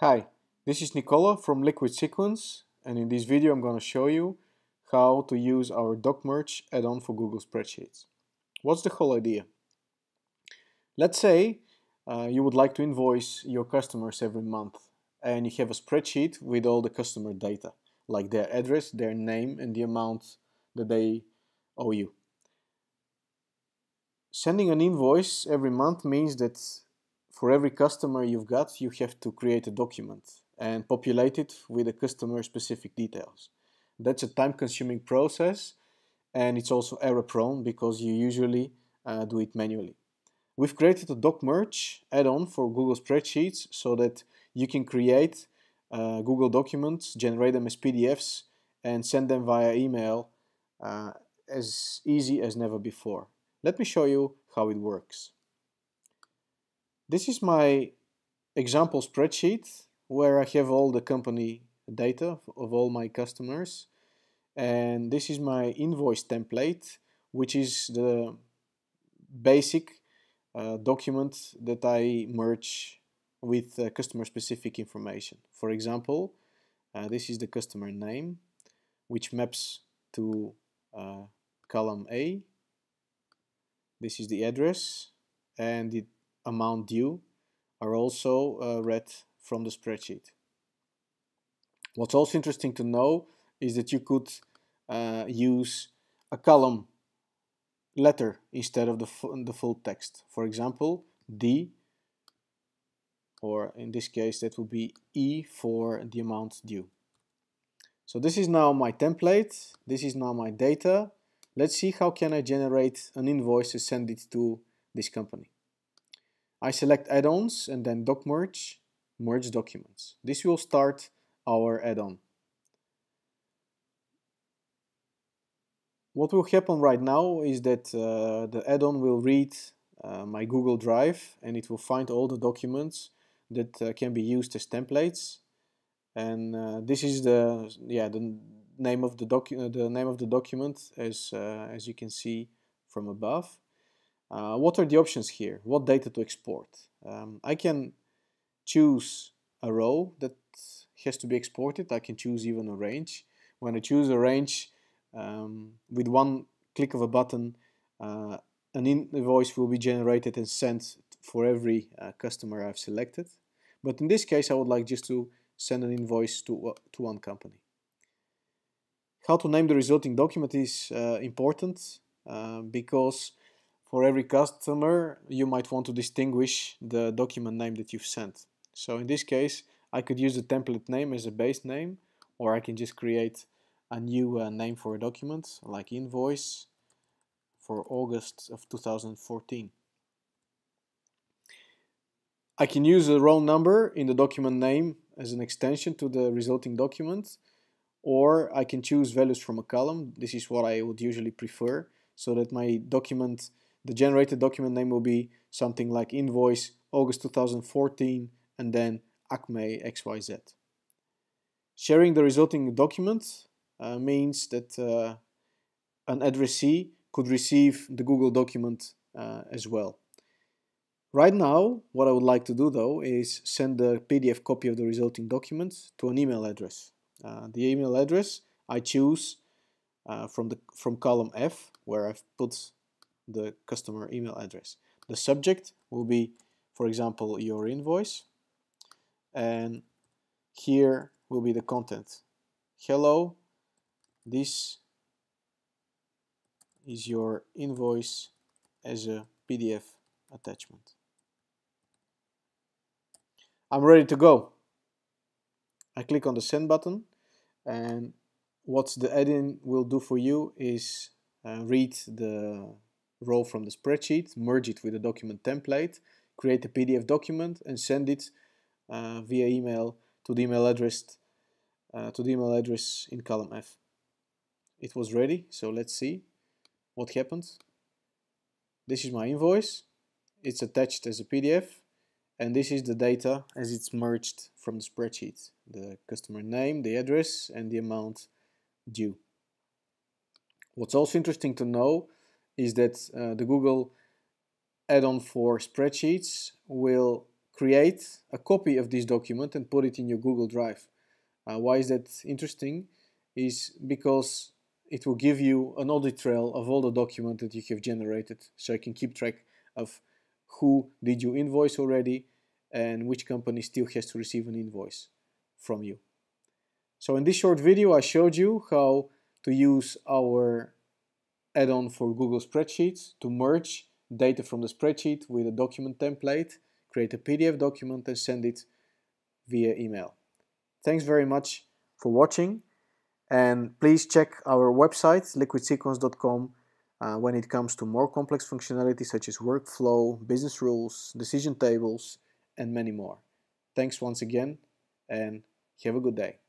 Hi, this is Nicola from Liquid Sequence, and in this video I'm going to show you how to use our DocMerge add-on for Google Spreadsheets. What's the whole idea? Let's say you would like to invoice your customers every month, and you have a spreadsheet with all the customer data, like their address, their name, and the amount that they owe you. Sending an invoice every month means that for every customer you've got, you have to create a document and populate it with the customer-specific details. That's a time-consuming process, and it's also error-prone because you usually do it manually. We've created a DocMerge add-on for Google Spreadsheets so that you can create Google Documents, generate them as PDFs, and send them via email as easy as never before. Let me show you how it works. This is my example spreadsheet where I have all the company data of all my customers, and this is my invoice template, which is the basic document that I merge with customer-specific information. For example, this is the customer name, which maps to column A. This is the address, and the amount due are also read from the spreadsheet. What's also interesting to know is that you could use a column letter instead of the full text. For example, D, or in this case that would be E for the amount due. So this is now my template, this is now my data. Let's see how can I generate an invoice and send it to this company. I select add-ons and then DocMerge, merge documents. This will start our add-on. What will happen right now is that the add-on will read my Google Drive, and it will find all the documents that can be used as templates. And this is the name of the document, as you can see from above. What are the options here? What data to export? I can choose a row that has to be exported. I can choose even a range. When I choose a range, with one click of a button, an invoice will be generated and sent for every customer I've selected. But in this case, I would like just to send an invoice to one company. How to name the resulting document is important because for every customer you might want to distinguish the document name that you've sent. So in this case I could use the template name as a base name, or I can just create a new name for a document like invoice for August of 2014. I can use a row number in the document name as an extension to the resulting document, or I can choose values from a column. This is what I would usually prefer, so that my document, the generated document name, will be something like invoice August 2014 and then Acme XYZ. Sharing the resulting document means that an addressee could receive the Google document as well. Right now, what I would like to do though is send the PDF copy of the resulting document to an email address. The email address I choose from column F, where I've put the customer email address. The subject will be, for example, your invoice, and here will be the content. Hello, this is your invoice as a PDF attachment. I'm ready to go. I click on the send button, and what the add-in will do for you is read the row from the spreadsheet, merge it with the document template, create a PDF document, and send it via email to the email address in column F. It was ready, so let's see what happens. This is my invoice. It's attached as a PDF, and this is the data as it's merged from the spreadsheet. The customer name, the address, and the amount due. What's also interesting to know is that the Google add-on for spreadsheets will create a copy of this document and put it in your Google Drive. Why is that interesting? Is because it will give you an audit trail of all the documents that you have generated, so you can keep track of who did you invoice already and which company still has to receive an invoice from you. So in this short video I showed you how to use our add-on for Google Spreadsheets to merge data from the spreadsheet with a document template, create a PDF document and send it via email. Thanks very much for watching, and please check our website liquidsequence.com when it comes to more complex functionality such as workflow, business rules, decision tables and many more. Thanks once again and have a good day.